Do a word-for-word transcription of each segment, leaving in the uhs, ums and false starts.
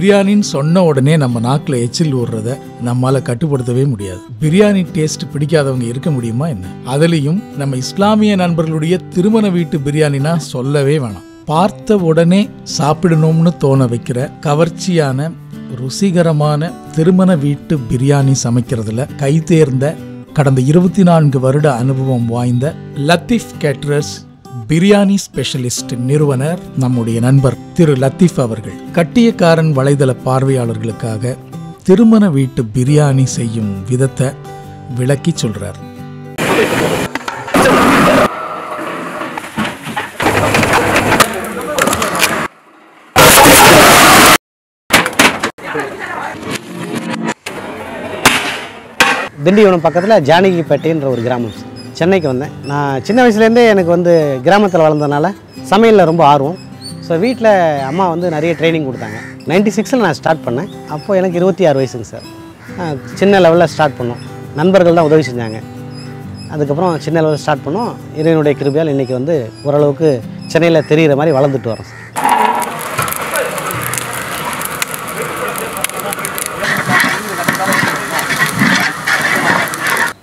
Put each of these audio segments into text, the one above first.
பிரியாணின்னு சொன்ன உடனே நம்ம நாக்கில் எச்சில் ஊடுறதை நம்மளால் கட்டுப்படுத்தவே முடியாது. பிரியாணி டேஸ்ட் பிடிக்காதவங்க இருக்க முடியுமா என்ன? அதுலேயும் நம்ம இஸ்லாமிய நண்பர்களுடைய திருமண வீட்டு பிரியாணினா சொல்லவே வேணாம். பார்த்த உடனே சாப்பிடணும்னு தோண வைக்கிற கவர்ச்சியான ருசிகரமான திருமண வீட்டு பிரியாணி சமைக்கிறதுல கை தேர்ந்த கடந்த இருபத்தி நான்கு வருட அனுபவம் வாய்ந்த லத்தீஃப் கேட்டரர்ஸ் பிரியாணி ஸ்பெஷலிஸ்ட் நிறுவனர் நம்முடைய நண்பர் திரு லத்தீஃப் அவர்கள் கட்டியக்காரன் வலைதள பார்வையாளர்களுக்காக திருமண வீட்டு பிரியாணி செய்யும் விதத்தை விளக்கி சொல்றார். திண்டிவனம் பக்கத்தில் ஜானகிப்பேட்டைன்ற ஒரு கிராமம். சென்னைக்கு வந்தேன். நான் சின்ன வயசுலேருந்தே எனக்கு வந்து கிராமத்தில் வளர்ந்ததுனால சமையலில் ரொம்ப ஆர்வம். ஸோ வீட்டில் அம்மா வந்து நிறைய ட்ரைனிங் கொடுத்தாங்க. நைன்டி சிக்ஸில் நான் ஸ்டார்ட் பண்ணேன். அப்போது எனக்கு இருபத்தி ஆறு வயசுங்க சார். சின்ன லெவலில் ஸ்டார்ட் பண்ணோம். நண்பர்கள் தான் உதவி செஞ்சாங்க. அதுக்கப்புறம் சின்ன லெவலில் ஸ்டார்ட் பண்ணோம். இறைவனுடைய கிருபையால் இன்றைக்கி வந்து ஓரளவுக்கு சென்னையில் தெரிகிற மாதிரி வளர்ந்துட்டு வரோம் சார்.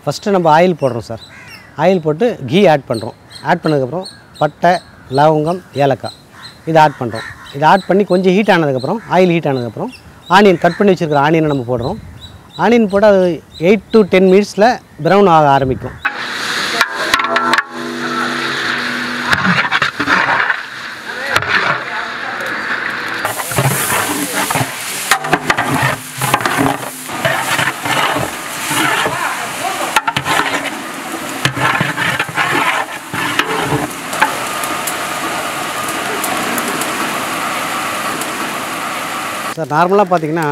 ஃபஸ்ட்டு நம்ம ஆயில் போடுறோம் சார். ஆயில் போட்டு கீ ஆட் பண்ணுறோம். ஆட் பண்ணதுக்கப்புறம் பட்டை, லவங்கம், ஏலக்காய் இதை ஆட் பண்ணுறோம். இதை ஆட் பண்ணி கொஞ்சம் ஹீட் ஆனதுக்கப்புறம் ஆயில் ஹீட் ஆனதுக்கப்புறம் ஆனியன் கட் பண்ணி வச்சுருக்கிற ஆனியனை நம்ம போடுறோம். ஆனியன் போட்டு அது எயிட் டு டென் மினிட்ஸில் ப்ரௌன் ஆக ஆரம்பிக்கும். சார் நார்மலாக பார்த்திங்கன்னா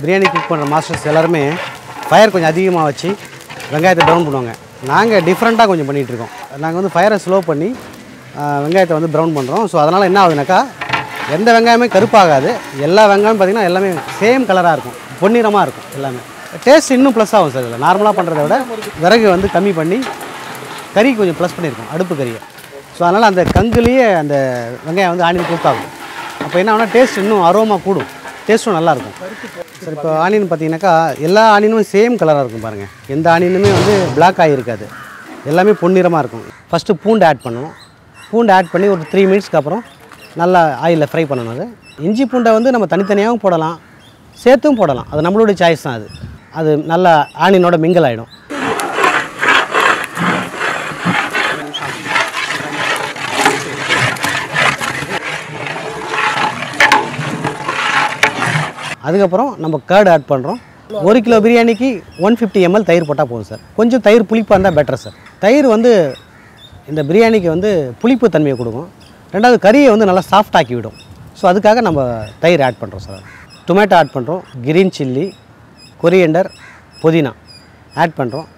பிரியாணி குக் பண்ணுற மாஸ்டர்ஸ் எல்லாருமே ஃபயர் கொஞ்சம் அதிகமாக வச்சு வெங்காயத்தை ப்ரௌன் பண்ணுவாங்க. நாங்கள் டிஃப்ரெண்ட்டாக கொஞ்சம் பண்ணிகிட்ருக்கோம். நாங்கள் வந்து ஃபயரை ஸ்லோ பண்ணி வெங்காயத்தை வந்து ப்ரௌன் பண்ணுறோம். ஸோ அதனால் என்ன ஆகுதுனாக்கா எந்த வெங்காயமே கருப்பாகாது. எல்லா வெங்காயம் பார்த்திங்கன்னா எல்லாமே சேம் கலராக இருக்கும், பொன்னிறமாக இருக்கும். எல்லாமே டேஸ்ட் இன்னும் ப்ளஸ் ஆகும் சார். இல்லை நார்மலாக பண்ணுறத விட விறகு வந்து கம்மி பண்ணி கறி கொஞ்சம் ப்ளஸ் பண்ணியிருக்கோம், அடுப்பு கறியை. ஸோ அதனால் அந்த கங்குலேயே அந்த வெங்காயம் வந்து ஆனியன் குக் ஆகும். அப்போ என்ன ஆகுனா டேஸ்ட் இன்னும் அரோமா கூடும், டேஸ்ட்டும் நல்லாயிருக்கும் சார். இப்போ ஆனியன் பார்த்தீங்கன்னாக்கா எல்லா ஆனியனும் சேம் கலராக இருக்கும் பாருங்கள். எந்த ஆனியனுமே வந்து பிளாக் ஆகியிருக்காது, எல்லாமே பொன்னிறமாக இருக்கும். ஃபஸ்ட்டு பூண்டு ஆட் பண்ணுவோம். பூண்டு ஆட் பண்ணி ஒரு த்ரீ மினிட்ஸ்க்கு அப்புறம் நல்லா ஆயிலில் ஃப்ரை பண்ணணும். அது இஞ்சி பூண்டை வந்து நம்ம தனித்தனியாகவும் போடலாம், சேர்த்தும் போடலாம். அது நம்மளுடைய சாய்ஸ் தான். அது அது நல்லா ஆனியனோட மிங்கல் ஆகிடும். அதுக்கப்புறம் நம்ம கர்டு ஆட் பண்ணுறோம். ஒரு கிலோ பிரியாணிக்கு ஒன் ஃபிஃப்டி எம்எல் தயிர் போட்டால் போதும் சார். கொஞ்சம் தயிர் புளிப்பாக இருந்தால் பெட்டர் சார். தயிர் வந்து இந்த பிரியாணிக்கு வந்து புளிப்பு தன்மையை கொடுக்கும். ரெண்டாவது கறியை வந்து நல்லா சாஃப்டாக்கி விடும். ஸோ அதுக்காக நம்ம தயிர் ஆட் பண்ணுறோம் சார். டொமேட்டோ ஆட் பண்ணுறோம். கிரீன் சில்லி, கொரியண்டர், புதினா ஆட் பண்ணுறோம்.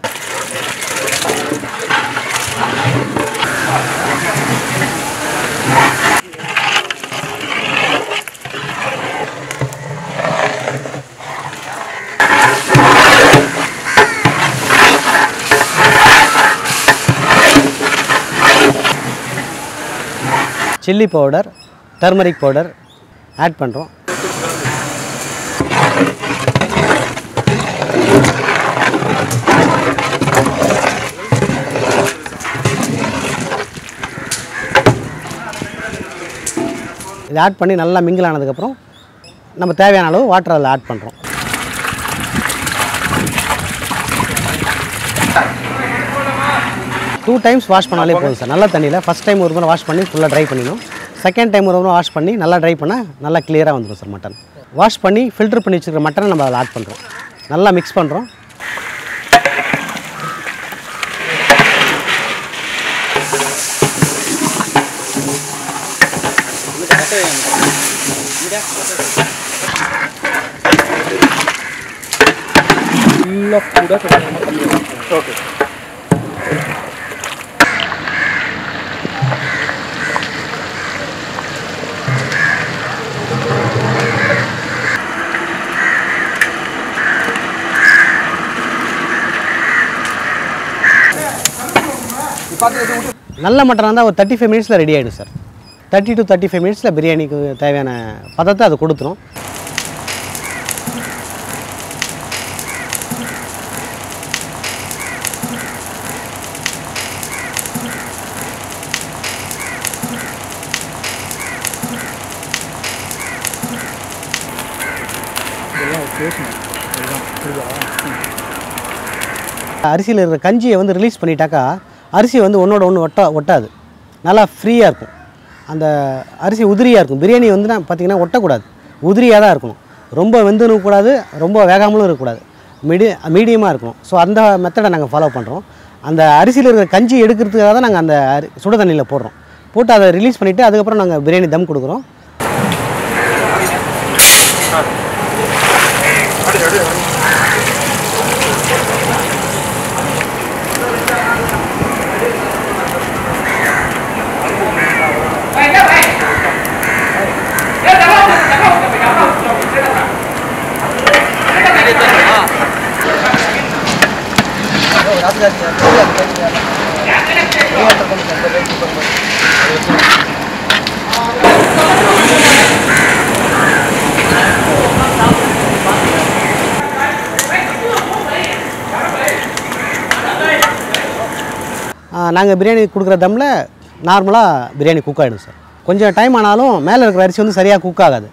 Chilli powder, turmeric powder add பண்ணுறோம். இது ஆட் பண்ணி நல்லா மிங்கில் ஆனதுக்கப்புறம் நம்ம தேவையான அளவு வாட்டர் அதில் ஆட் பண்ணுறோம். டூ டைம்ஸ் வாஷ் பண்ணாலே போதும் சார். நல்ல தண்ணியில் ஃபஸ்ட் டைம் ஒரு முறை வாஷ் பண்ணி ஃபுல்லாக ட்ரை பண்ணிடணும். செகண்ட் டைம் ஒரு முறை வாஷ் பண்ணி நல்லா ட்ரை பண்ணால் நல்லா கிளியராக வந்துடும் சார். மட்டன் வாஷ் பண்ணி ஃபில்டர் பண்ணி வச்சுருக்கிற மட்டனை நம்ம அதில் ஆட் பண்ணுறோம். நல்லா மிக்ஸ் பண்ணுறோம். ஓகே. நல்ல மட்டன் இருந்தால் ஒரு தேர்ட்டி ஃபைவ் மினிட்ஸில் ரெடி ஆகிடும் sir. Thirty to thirty five மினிட்ஸில் பிரியாணிக்கு தேவையான பதத்தை அது கொடுத்துரும். அரிசியில் இருக்கிற கஞ்சியை வந்து ரிலீஸ் பண்ணிட்டாக்கா அரிசி வந்து ஒன்றோட ஒன்று ஒட்டா ஒட்டாது நல்லா ஃப்ரீயாக இருக்கும். அந்த அரிசி உதிரியாக இருக்கும். பிரியாணி வந்து நான் பார்த்திங்கன்னா ஒட்டக்கூடாது, உதிரியாக தான் இருக்கணும். ரொம்ப வெந்துனும் கூடாது, ரொம்ப வேகாமலும் இருக்கக்கூடாது, மீடி மீடியமாக இருக்கணும். ஸோ அந்த மெத்தடை நாங்கள் ஃபாலோ பண்ணுறோம். அந்த அரிசியில் இருக்கிற கஞ்சி எடுக்கிறதுக்காக தான் நாங்கள் அந்த அரி சுடு தண்ணியில் போடுறோம். போட்டு அதை ரிலீஸ் பண்ணிவிட்டு அதுக்கப்புறம் நாங்கள் பிரியாணி தம் கொடுக்குறோம். நாங்கள் பிரியாணி கொடுக்குற தம்மில் நார்மலாக பிரியாணி குக் ஆகிடும் சார். கொஞ்சம் டைம் ஆனாலும் மேலே இருக்கிற அரிசி வந்து சரியாக குக் ஆகாது,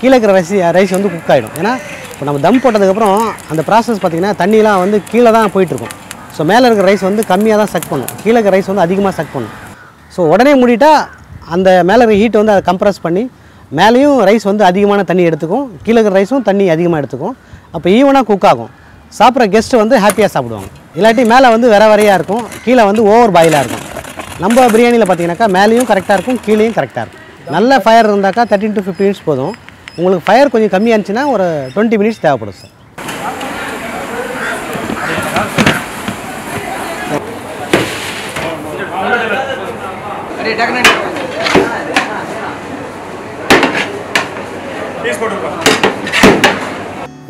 கீழே இருக்கிற அரிசி ரைஸ் வந்து குக் ஆகிடும். ஏன்னா இப்போ நம்ம தம் போட்டதுக்கப்புறம் அந்த ப்ராசஸ் பார்த்திங்கன்னா தண்ணிலாம் வந்து கீழே தான் போயிட்டுருக்கும். ஸோ மேலே இருக்கிற ரைஸ் வந்து கம்மியாக தான் சக் பண்ணும், கீழே இருக்கிற ரைஸ் வந்து அதிகமாக சக் பண்ணும். ஸோ உடனே மூடிட்டால் அந்த மேலே இருக்கிற ஹீட் வந்து அதை கம்ப்ரஸ் பண்ணி மேலேயும் ரைஸ் வந்து அதிகமான தண்ணி எடுத்துக்கும், கீழே இருக்கிற ரைஸும் தண்ணி அதிகமாக எடுத்துக்கும். அப்போ ஈவனாக குக் ஆகும். சாப்பிட்ற கெஸ்ட்டு வந்து ஹாப்பியாக சாப்பிடுவாங்க. இல்லாட்டி மேலே வந்து வேற வரையாக இருக்கும், கீழே வந்து ஓவர் பாயிலாக இருக்கும். நம்ம பிரியாணியில் பார்த்திங்கனாக்கா மேலேயும் கரெக்டாக இருக்கும், கீழேயும் கரெக்டாக இருக்கும். நல்ல ஃபயர் இருந்தாக்கா தேர்ட்டின் டு ஃபிஃப்டி மினிட்ஸ் போதும். உங்களுக்கு ஃபயர் கொஞ்சம் கம்மியாக இருந்துச்சுன்னா ஒரு டுவெண்ட்டி மினிட்ஸ் தேவைப்படும் சார்.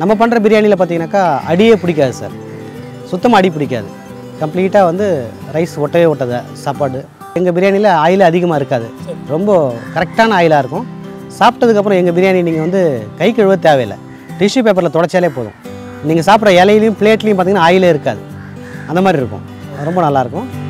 நம்ம பண்ணுற பிரியாணியில் பார்த்திங்கனாக்கா அடியே பிடிக்காது சார், சுத்தமாக அடி பிடிக்காது. கம்ப்ளீட்டாக வந்து ரைஸ் ஒட்டவே ஒட்டதை சாப்பாடு. எங்கள் பிரியாணியில் ஆயில் அதிகமாக இருக்காது, ரொம்ப கரெக்டான ஆயிலாக இருக்கும். சாப்பிட்டதுக்கப்புறம் எங்கள் பிரியாணி நீங்கள் வந்து கை கழுவ தேவையில்லை, டிஷ்யூ பேப்பரில் துடைச்சாலே போதும். நீங்கள் சாப்பிட்ற இலையிலையும் பிளேட்லேயும் பார்த்திங்கன்னா ஆயிலே இருக்காது, அந்த மாதிரி இருக்கும். ரொம்ப நல்லாயிருக்கும்.